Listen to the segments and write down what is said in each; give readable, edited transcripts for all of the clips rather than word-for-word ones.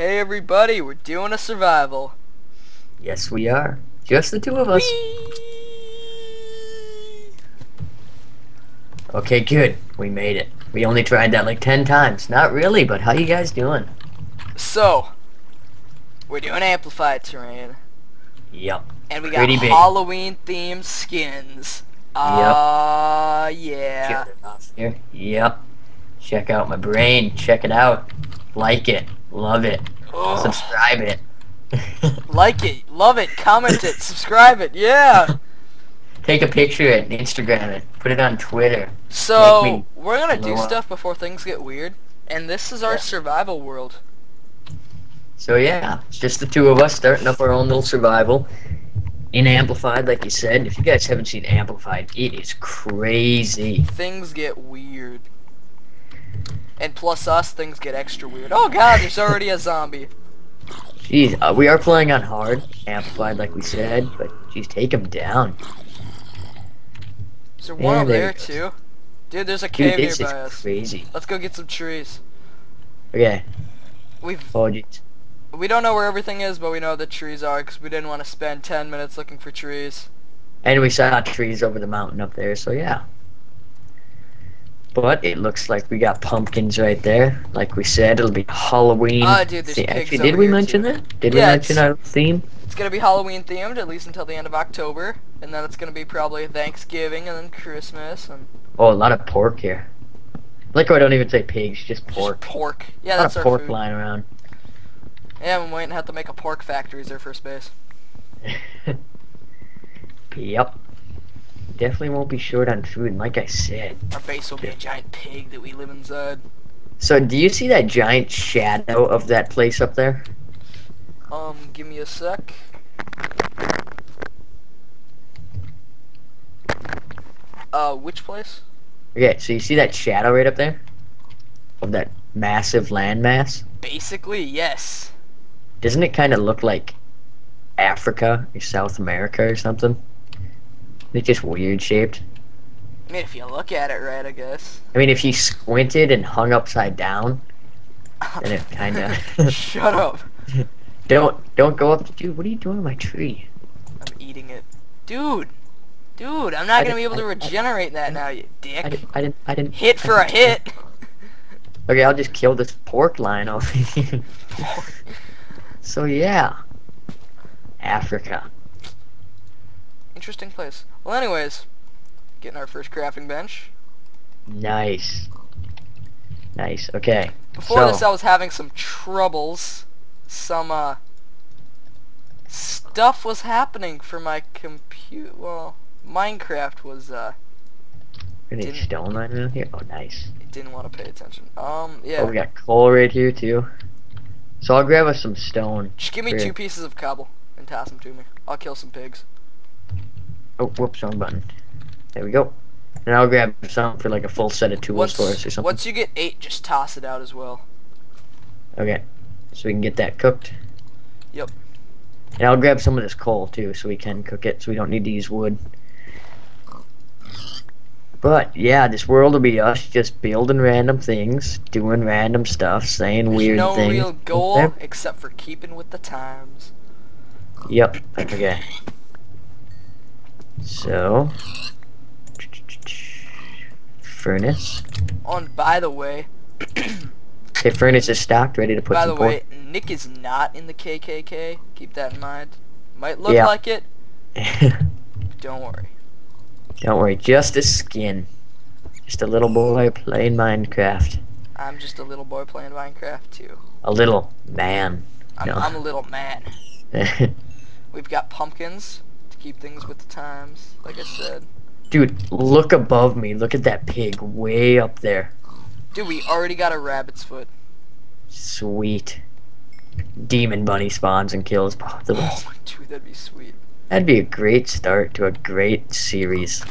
Hey everybody, we're doing a survival. Yes we are. Just the two of us. Whee! Okay, good. We made it. We only tried that like 10 times. Not really, but how you guys doing? So, we're doing amplified terrain. Yep. And we got pretty big Halloween themed skins. Yep. Yeah. Here. Yep. Check out my brain. Check it out. Like it. Love it. Ugh. Subscribe it. Like it. Love it. Comment it. Subscribe it. Yeah. Take a picture of it and Instagram it. Put it on Twitter. So, we're going to do stuff before things get weird. And this is our survival world. So, yeah. It's just the two of us starting up our own little survival. In Amplified, like you said. If you guys haven't seen Amplified, it is crazy. Things get weird. And plus us, things get extra weird. Oh god, there's already a zombie. Jeez, we are playing on hard, amplified like we said, but jeez, take him down. Is there one over there too? Dude, there's a cave nearby us. Crazy. Let's go get some trees. Okay. We don't know where everything is, but we know the trees are, because we didn't want to spend 10 minutes looking for trees. And we saw trees over the mountain up there, so yeah. But it looks like we got pumpkins right there. Like we said, it'll be Halloween. Dude, there's pigs. Actually, did we mention that? Did we mention our theme? It's gonna be Halloween themed at least until the end of October, and then it's gonna be probably Thanksgiving and then Christmas and. Oh, a lot of pork here. Like I don't even say pigs, just pork. Just pork. Yeah, that's our food. A lot of pork lying around. Yeah, we might have to make a pork factory as their first base. Yep. Definitely won't be short on food, like I said. Our base will be a giant pig that we live inside. So, do you see that giant shadow of that place up there? Give me a sec. Which place? Okay, so you see that shadow right up there? Of that massive landmass? Basically, yes. Doesn't it kind of look like Africa or South America or something? It's just weird shaped. I mean, if you look at it right, I guess. I mean, if you squinted and hung upside down, then it kind of. Shut up. Don't go up to dude. What are you doing with my tree? I'm eating it, dude. Dude, I'm not gonna be able to regenerate that now, you dick. I didn't. Hit for a hit. Okay, I'll just kill this pork lion off here. So yeah, Africa. Interesting place. Well, anyways, getting our first crafting bench. Nice. Nice, okay. Before this, I was having some troubles. Some, stuff was happening for my compute. Well, Minecraft was, Any stone right now here? Oh, nice. It didn't want to pay attention. Yeah. Oh, we got coal right here, too. So I'll grab us some stone. Just give me 2 pieces of cobble and toss them to me. I'll kill some pigs. Oh, whoops, wrong button. There we go. And I'll grab some for like a full set of tools for us or something. Once you get 8, just toss it out as well. Okay. So we can get that cooked. Yep. And I'll grab some of this coal too, so we can cook it, so we don't need to use wood. But, yeah, this world will be us just building random things, doing random stuff, saying weird things. There's no real goal except for keeping with the times. Yep. Okay. So, furnace. Oh, and by the way, the furnace is stocked, ready to put some pork. By the way, Nick is not in the KKK. Keep that in mind. Might look like it. Don't worry. Don't worry. Just a skin. Just a little boy playing Minecraft. I'm just a little boy playing Minecraft too. A little man. I'm a little man. We've got pumpkins. Keep things with the times, like I said. Dude, look above me. Look at that pig way up there. Dude, we already got a rabbit's foot. Sweet. Demon bunny spawns and kills. Oh, dude, that'd be sweet. That'd be a great start to a great series.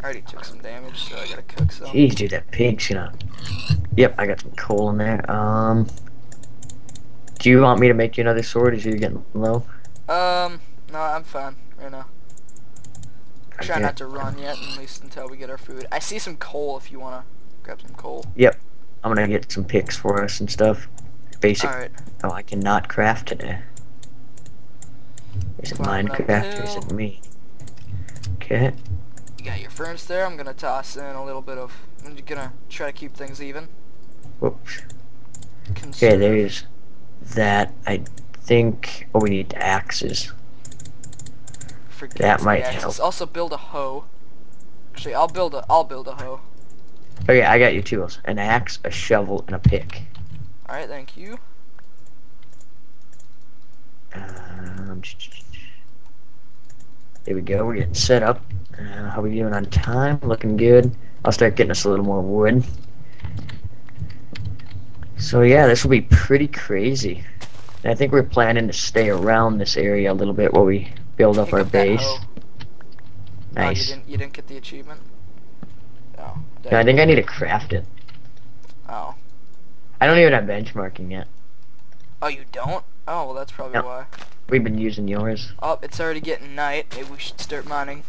I already took some damage, so I gotta cook some. Jeez, dude, that pig's gonna... Yep, I got some coal in there. Do you want me to make you another sword as you're getting low? No, I'm fine right now. Try not to run yet, at least until we get our food. I see some coal if you wanna grab some coal. Yep. I'm gonna get some picks for us and stuff. basic. All right. Oh, I cannot craft today. Is it Minecraft or is it me? Okay. You got your ferns there. I'm gonna toss in a little bit of. I'm gonna try to keep things even. Whoops. Okay, there's that. I think. Oh, we need axes. Forget that might help. Also, build a hoe. Actually, I'll build a hoe. Okay, I got your tools: an axe, a shovel, and a pick. All right, thank you. There we go. We're getting set up. How we doing on time? Looking good. I'll start getting us a little more wood. So yeah, this will be pretty crazy. And I think we're planning to stay around this area a little bit while we build up our base. Nice. Oh, you didn't get the achievement? Oh, no, I think I need to craft it. Oh. I don't even have benchmarking yet. Oh, you don't? Oh, well that's probably why. We've been using yours. Oh, it's already getting night. Maybe we should start mining.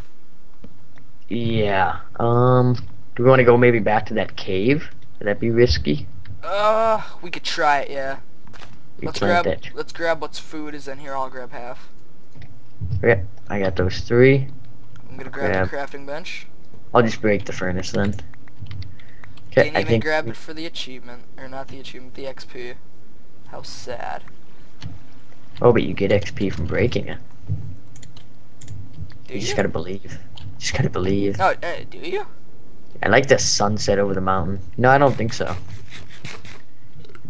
Yeah. Do we want to go maybe back to that cave? Would that be risky? We could try it, yeah. Let's grab what's food is in here. I'll grab half. Okay, I got those three. I'm gonna grab the crafting bench. I'll just break the furnace then. Okay, I think grab it for the achievement, or not the achievement, the XP. How sad. Oh, but you get XP from breaking it. You just gotta believe. Just gotta believe. No, do you? I like the sunset over the mountain. No, I don't think so.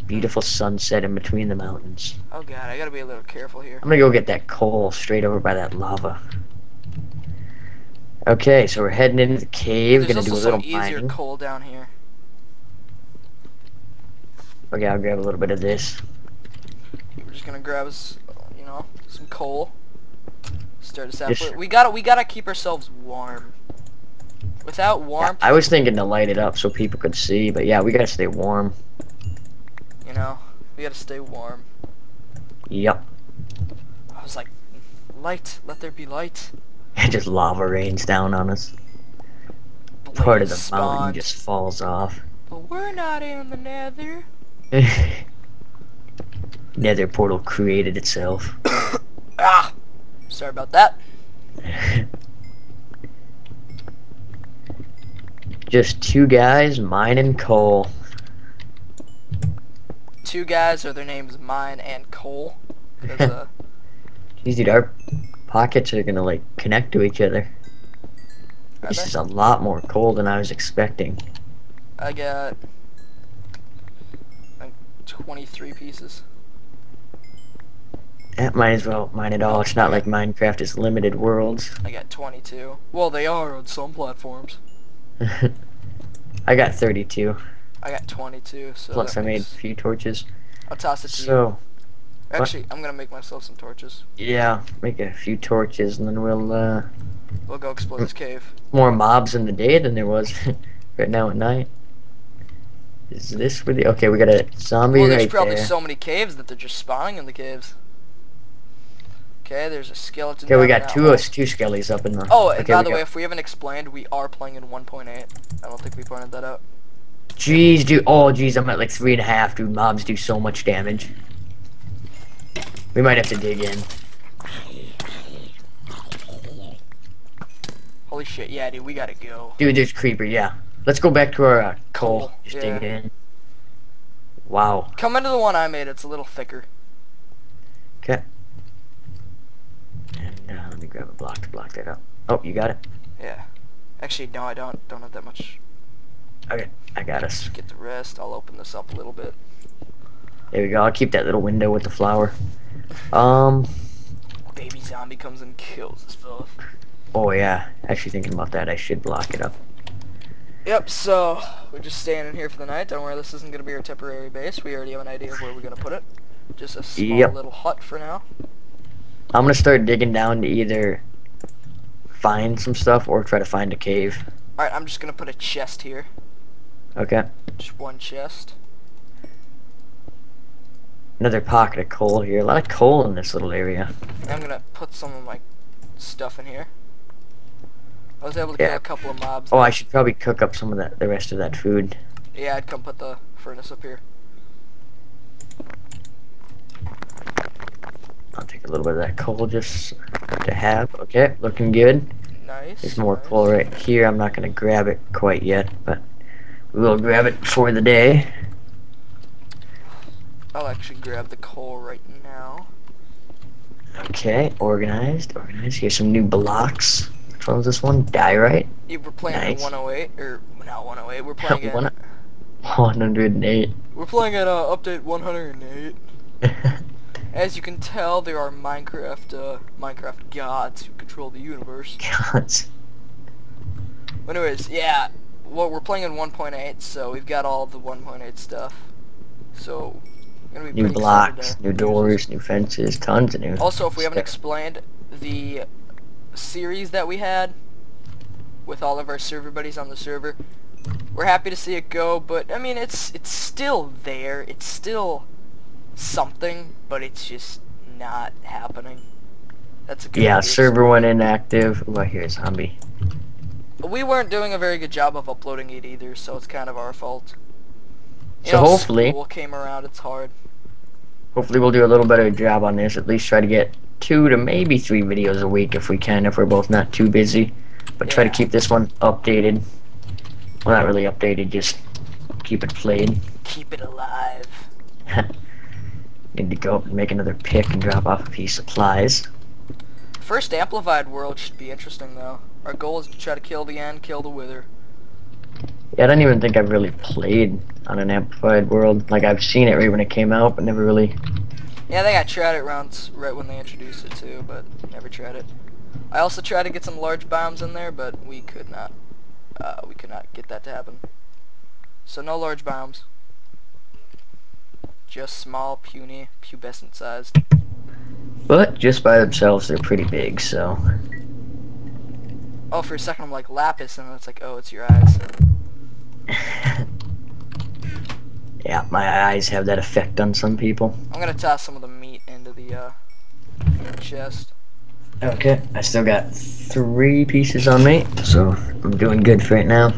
Beautiful sunset in between the mountains. Oh god, I gotta be a little careful here. I'm gonna go get that coal straight over by that lava. Okay, so we're heading into the cave. There's gonna do a little mining. Easier coal down here. Okay, I'll grab a little bit of this. We're just gonna grab, you know, some coal. Start us out. We gotta keep ourselves warm. Without warmth. Yeah, I was thinking to light it up so people could see, but yeah, we gotta stay warm. You know, we gotta stay warm. Yep. I was like, light. Let there be light. And just lava rains down on us. Part of the mountain just falls off. But we're not in the nether. Nether portal created itself. Ah! Sorry about that. Just two guys mining coal. Two guys, or their names Mine and Coal. Jeez, dude, our pockets are gonna like connect to each other. This is a lot more coal than I was expecting. I got like 23 pieces. That might as well mine it all. It's not like Minecraft is limited worlds. I got 22. Well, they are on some platforms. I got 32. I got 22. So plus, I made a few torches. I'll toss it to you. Actually, I'm gonna make myself some torches. Yeah, make a few torches, and then we'll go explore this cave. More mobs in the day than there was right now at night. Is this really okay? We got a zombie right there. Well, there's probably so many caves that they're just spawning in the caves. Okay, there's a skeleton. Okay, we got two skellies up in the. Oh, and by the way, if we haven't explained, we are playing in 1.8. I don't think we pointed that out. Jeez, dude. Oh, jeez, I'm at like 3.5, dude. Mobs do so much damage. We might have to dig in. Holy shit, yeah, dude, we gotta go. Dude, there's creeper, yeah. Let's go back to our coal. Just dig in. Wow. Come into the one I made, it's a little thicker. Okay. And let me grab a block to block that up. Oh, you got it? Yeah. Actually, no, I don't have that much. Okay, I got us. Get the rest, I'll open this up a little bit. There we go, I'll keep that little window with the flower. Baby zombie comes and kills us both. Oh yeah, actually thinking about that, I should block it up. Yep, so we're just staying in here for the night. Don't worry, this isn't going to be our temporary base. We already have an idea of where we're going to put it. Just a small little hut for now. I'm going to start digging down to either find some stuff or try to find a cave. Alright, I'm just going to put a chest here. Okay. Just one chest. Another pocket of coal here. A lot of coal in this little area. I'm gonna put some of my stuff in here. I was able to get a couple of mobs. Oh, I should probably cook up some of that, the rest of that food. Yeah, I'd come put the furnace up here. A little bit of that coal just to have. Okay, looking good. Nice. There's more coal right here. I'm not going to grab it quite yet, but we will grab it for the day. I'll actually grab the coal right now. Okay, organized. Here's some new blocks. Which one was this one? Diorite. You were playing at 108, or not 108, we're playing at 108. We're playing at update 108. As you can tell, there are Minecraft gods who control the universe. Gods. But anyways, yeah, well, we're playing in 1.8, so we've got all the 1.8 stuff. So, gonna be new blocks, new doors, new fences, tons of new. Also, if we haven't explained the series that we had with all of our server buddies on the server, we're happy to see it go. But I mean, it's still there. It's still something, but it's just not happening. That's a good idea. Server went inactive. Oh, I hear a zombie. We weren't doing a very good job of uploading it either, so it's kind of our fault. So hopefully, school came around, it's hard. Hopefully we'll do a little better job on this. At least try to get 2 to maybe 3 videos a week if we can, if we're both not too busy. But try to keep this one updated. Well, not really updated, just keep it played. Keep it alive. Need to go up and make another pick and drop off a few supplies. First Amplified World should be interesting, though. Our goal is to try to kill the end, kill the wither. Yeah, I don't even think I've really played on an Amplified World. Like, I've seen it right when it came out, but never really... Yeah, I think I tried it right when they introduced it, too, but never tried it. I also tried to get some large bombs in there, but we could not get that to happen. So no large bombs. Just small, puny, pubescent-sized. But just by themselves, they're pretty big, so... Oh, for a second I'm like, lapis, and it's like, oh, it's your eyes. Yeah, my eyes have that effect on some people. I'm gonna toss some of the meat into the chest. Okay, I still got 3 pieces on me, so I'm doing good for right now.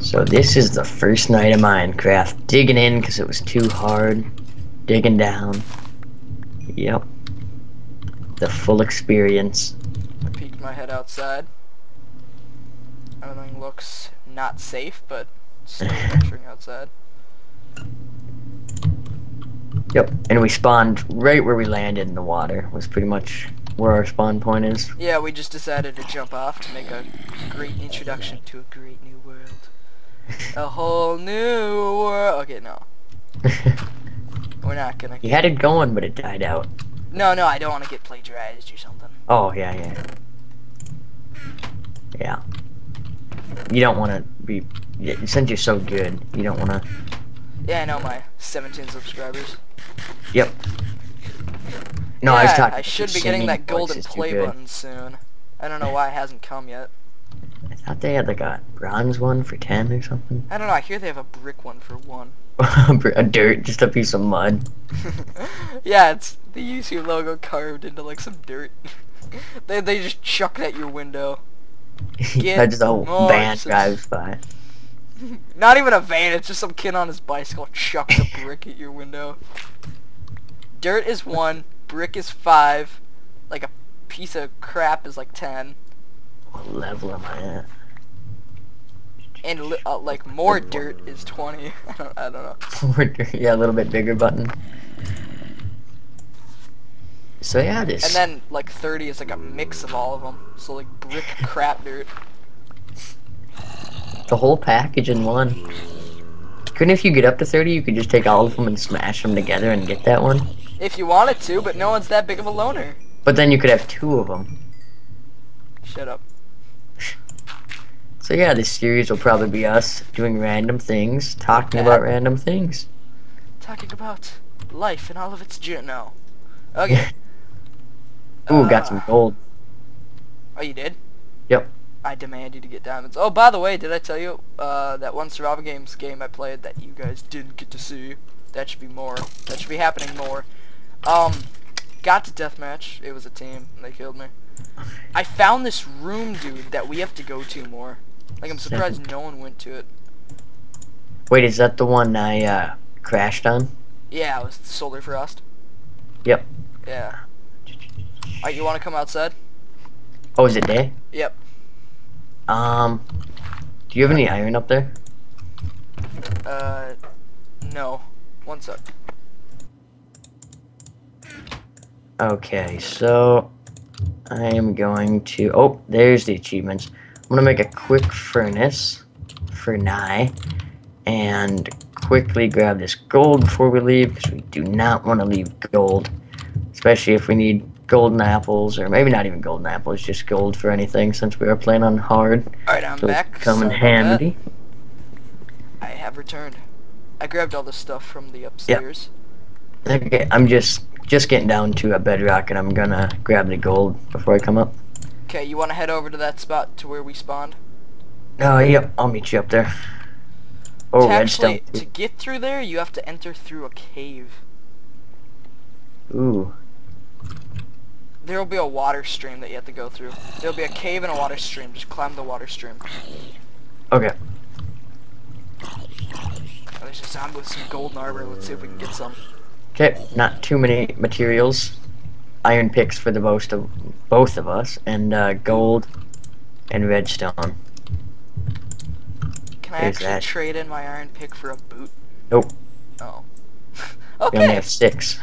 So this is the first night of Minecraft. Digging in because it was too hard. Digging down. Yep. The full experience. I peeked my head outside. Everything looks not safe, but still venturing outside. Yep, and we spawned right where we landed in the water, was pretty much where our spawn point is. Yeah, we just decided to jump off to make a great introduction to a great new world. A whole new world. Okay, no. We're not gonna... You had it going, but it died out. No, I don't want to get plagiarized or something. Oh, yeah. You don't want to be... Since you're so good, you don't want to... Yeah, I know, my 17 subscribers. Yep. No, yeah, I was talking... I should be getting that golden play button soon. I don't know why it hasn't come yet. I thought they had, like, a bronze one for 10 or something. I don't know, I hear they have a brick one for 1. A dirt, just a piece of mud. Yeah, it's the YouTube logo carved into, like, some dirt. they just chuck it at your window. Yeah, just a whole van drives by. Not even a van, it's just some kid on his bicycle chucks a brick at your window. Dirt is 1, brick is 5, like a piece of crap is like 10. What level am I at? And like more dirt is 20. I don't know. More dirt, yeah, a little bit bigger button. So yeah, this. And then like 30 is like a mix of all of them. So like brick, crap, dirt. The whole package in one. Couldn't if you get up to 30, you could just take all of them and smash them together and get that one? If you wanted to, but no one's that big of a loner. But then you could have 2 of them. Shut up. So yeah, this series will probably be us doing random things, talking about random things. Talking about life and all of its no. Okay. Ooh, got some gold. Oh, you did? Yep. I demand you to get diamonds. Oh, by the way, did I tell you that one survival games game I played that you guys didn't get to see? That should be more. That should be happening more. Got to deathmatch. It was a team, and they killed me. I found this room, dude, that we have to go to more. Like, I'm surprised no one went to it. Wait, is that the one I crashed on? Yeah, it was solar frost. Yep. Yeah. Alright, you want to come outside? Oh, is it day? Yep. Do you have any iron up there? No. One sec. Okay, so I am going to... Oh, there's the achievements. I'm going to make a quick furnace for Nye and quickly grab this gold before we leave, because we do not want to leave gold, especially if we need golden apples, or maybe not even golden apples, just gold for anything, since we are playing on hard. Alright, I'm back. Come in handy. I have returned. I grabbed all the stuff from the upstairs. Yep. Okay, I'm just getting down to a bedrock, and I'm gonna grab the gold before I come up. Okay, you want to head over to that spot to where we spawned? Oh, yep, I'll meet you up there. Oh, redstone. To get through there, you have to enter through a cave. Ooh. There will be a water stream that you have to go through. There will be a cave and a water stream. Just climb the water stream. Okay. Oh, there's a zombie with some golden armor. Let's see if we can get some. Okay, not too many materials. Iron picks for the both of us, and gold and redstone. Can I actually trade in my iron pick for a boot? Nope. Oh. Okay. We only have 6.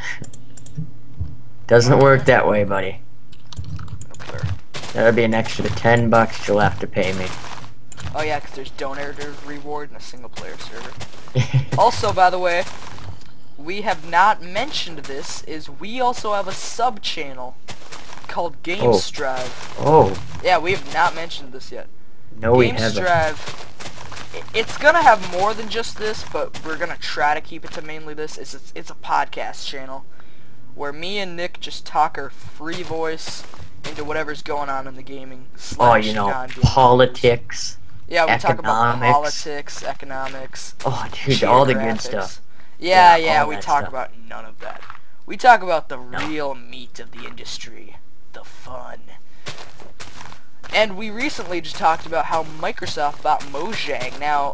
Doesn't work that way, buddy. That'll be an extra $10 you'll have to pay me. Oh yeah, because there's donator reward in a single-player server. Also, by the way, we have not mentioned this, is we also have a sub-channel called GameStrive. Oh. Yeah, we have not mentioned this yet. No, we haven't. GameStrive, it's gonna have more than just this, but we're gonna try to keep it to mainly this. It's a podcast channel where me and Nick just talk our free voice into whatever's going on in the gaming slash non-gaming politics. Yeah, we talk about politics, economics. Oh, dude, all the good stuff. Yeah, we talk about none of that. We talk about the real meat of the industry, the fun. And we recently just talked about how Microsoft bought Mojang. Now,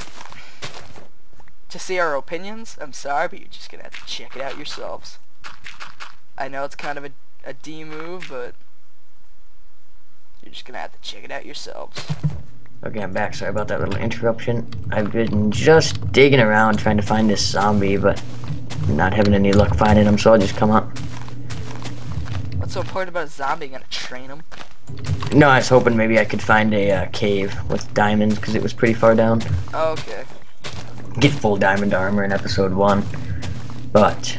to see our opinions, I'm sorry, but you're just gonna have to check it out yourselves. I know it's kind of a D move, but you're just gonna have to check it out yourselves. Okay, I'm back. Sorry about that little interruption. I've been just digging around trying to find this zombie, but I'm not having any luck finding him, so I'll just come up. What's so important about a zombie? You gonna train him? No, I was hoping maybe I could find a cave with diamonds, because it was pretty far down. Oh, okay. Get full diamond armor in episode 1, but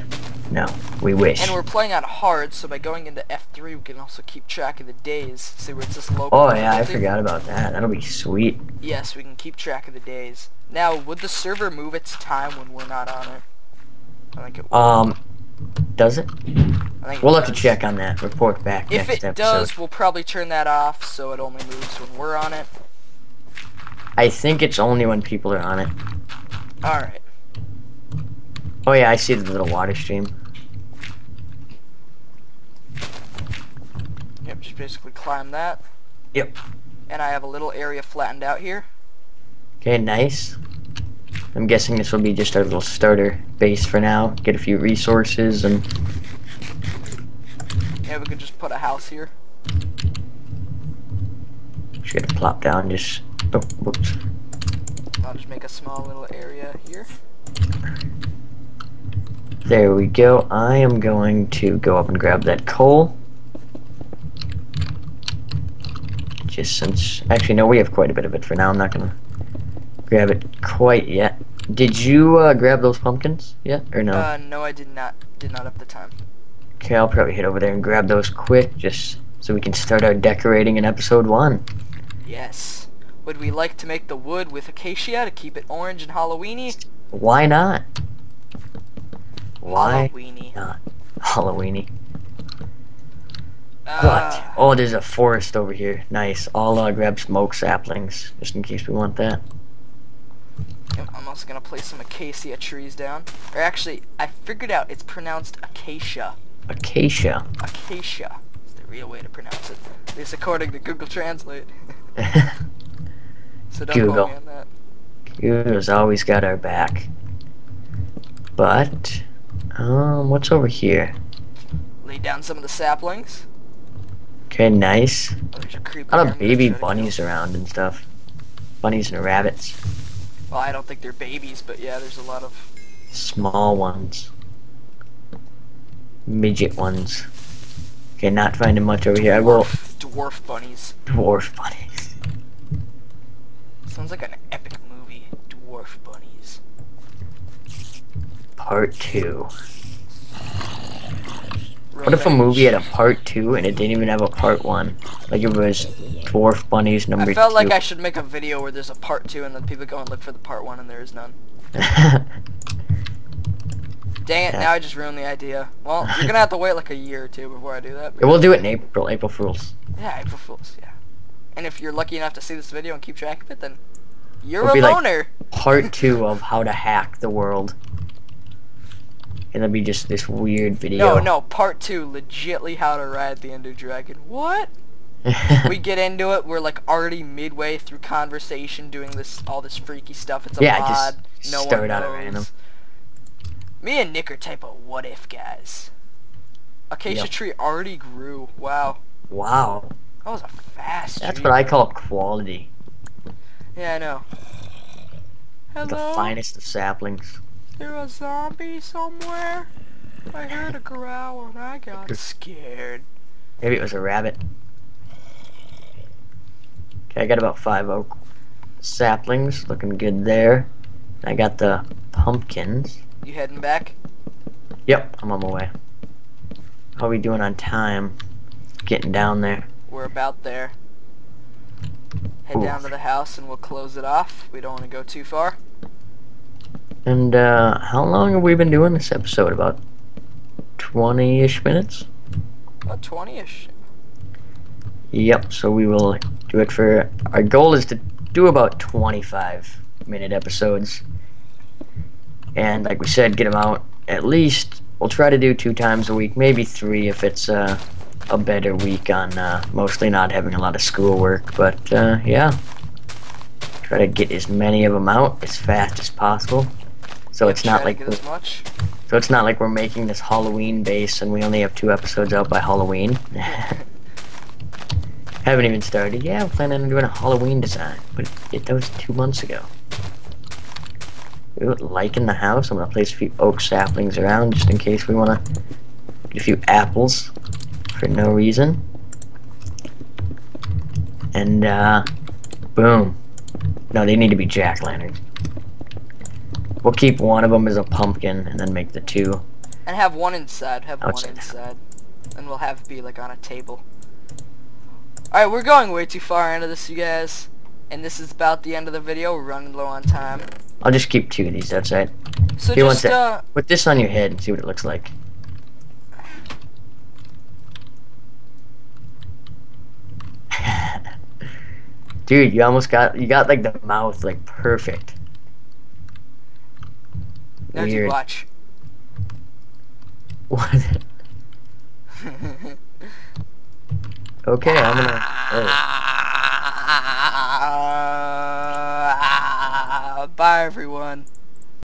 no. We wish. And we're playing on hard, so by going into F3, we can also keep track of the days. See where it's just local. Oh yeah, I forgot about that. That'll be sweet. Yes, we can keep track of the days. Now, would the server move its time when we're not on it? I think it will. Does it? I think we'll have to check on that. Report back next episode. If it does, we'll probably turn that off so it only moves when we're on it. I think it's only when people are on it. All right. Oh yeah, I see the little water stream. Yep, just basically climb that. Yep. And I have a little area flattened out here. Okay, nice. I'm guessing this will be just our little starter base for now. Get a few resources and... Yeah, we could just put a house here. Just gotta plop down, just... Oh, whoops. I'll just make a small little area here. There we go. I am going to go up and grab that coal. Just since... Actually, no, we have quite a bit of it for now. I'm not going to grab it quite yet. Did you grab those pumpkins yet, or no? No, I did not have the time. Okay, I'll probably head over there and grab those quick, just so we can start our decorating in episode 1. Yes. Would we like to make the wood with acacia to keep it orange and Halloweeny? Why not? Why Halloweeny. Not? Halloweeny. But, oh, there's a forest over here. Nice. I'll grab smoke saplings, just in case we want that. I'm also going to place some acacia trees down. Or actually, I figured out it's pronounced acacia. Acacia. Acacia. It's the real way to pronounce it. At least according to Google Translate. So don't Google. Call me on that. Google's always got our back. But... What's over here? Lay down some of the saplings. Okay, nice. Oh, a lot of baby bunnies around and stuff. Bunnies and rabbits. Well, I don't think they're babies, but yeah, there's a lot of... small ones. Midget ones. Okay, not finding much over here. I will... dwarf bunnies. Dwarf bunnies. Sounds like an epic movie. Dwarf bunnies. Part 2. What if a movie had a part 2 and it didn't even have a part 1? Like it was Dwarf Bunnies number 2. I felt like I should make a video where there's a part 2 and then people go and look for the part 1 and there is none. Dang it, now I just ruined the idea. Well, you're gonna have to wait like a year or two before I do that. We'll do it in April, April Fools. Yeah, April Fools, yeah. And if you're lucky enough to see this video and keep track of it, then you're a loner! Like part 2 of how to hack the world. And that'd be just this weird video. No, no, part 2, legitly how to ride the Ender Dragon. What? We get into it, we're like already midway through conversation doing this, all this freaky stuff. It's a mod, just no one knows. Random. Me and Nick are type of what if guys. Acacia tree already grew, wow. Wow. That was a fast That's tree, what I call quality. Yeah, I know. Hello? The finest of saplings. There a zombie somewhere? I heard a growl and I got scared. Maybe it was a rabbit. Okay, I got about 5 oak saplings, looking good there. I got the pumpkins. You heading back? Yep, I'm on my way. How are we doing on time? Getting down there. We're about there. Head down to the house and we'll close it off. We don't want to go too far. And, how long have we been doing this episode? About 20-ish minutes? About 20-ish. Yep, so we will do it for... Our goal is to do about 25-minute episodes. And, like we said, get them out at least... We'll try to do 2 times a week, maybe 3 if it's, a better week on, mostly not having a lot of schoolwork. But, yeah. Try to get as many of them out as fast as possible. So it's not like we're making this Halloween base and we only have 2 episodes out by Halloween. Haven't even started. Yeah, I'm planning on doing a Halloween design, but that was 2 months ago. Ooh, liking the house. I'm gonna place a few oak saplings around just in case we wanna get a few apples for no reason. And boom. No, they need to be jack-lanterns. We'll keep one of them as a pumpkin, and then make the 2. And have one inside. Have outside. One inside, and we'll have it be like on a table. All right, we're going way too far into this, you guys. And this is about the end of the video. We're running low on time. I'll just keep 2 of these. That's right. So just put this on your head and see what it looks like. Dude, you almost got like the mouth like perfect. Now you watch. What? Okay, I'm gonna. Bye everyone.